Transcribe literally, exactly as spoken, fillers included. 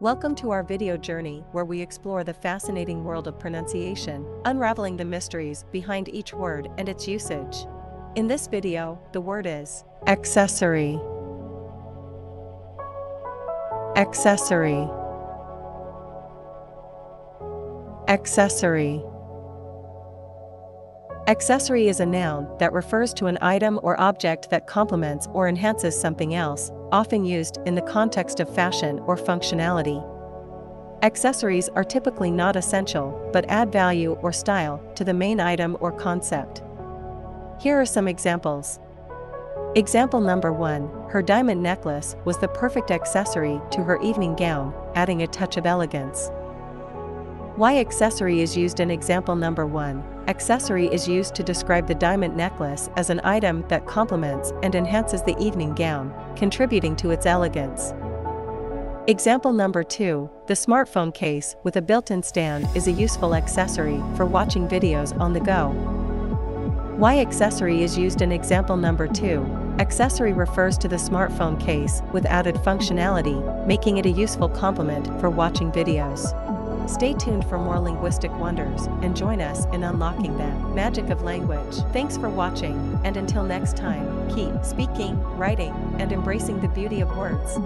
Welcome to our video journey where we explore the fascinating world of pronunciation, unraveling the mysteries behind each word and its usage. In this video, the word is accessory. Accessory. Accessory. Accessory is a noun that refers to an item or object that complements or enhances something else, often used in the context of fashion or functionality. Accessories are typically not essential, but add value or style to the main item or concept. Here are some examples. Example number one, her diamond necklace was the perfect accessory to her evening gown, adding a touch of elegance. Why accessory is used in example number one. Accessory is used to describe the diamond necklace as an item that complements and enhances the evening gown, contributing to its elegance. Example number two, the smartphone case with a built-in stand is a useful accessory for watching videos on the go. Why accessory is used in example number two. Accessory refers to the smartphone case with added functionality, making it a useful complement for watching videos. Stay tuned for more linguistic wonders and join us in unlocking the magic of language. Thanks for watching, and until next time, keep speaking, writing, and embracing the beauty of words.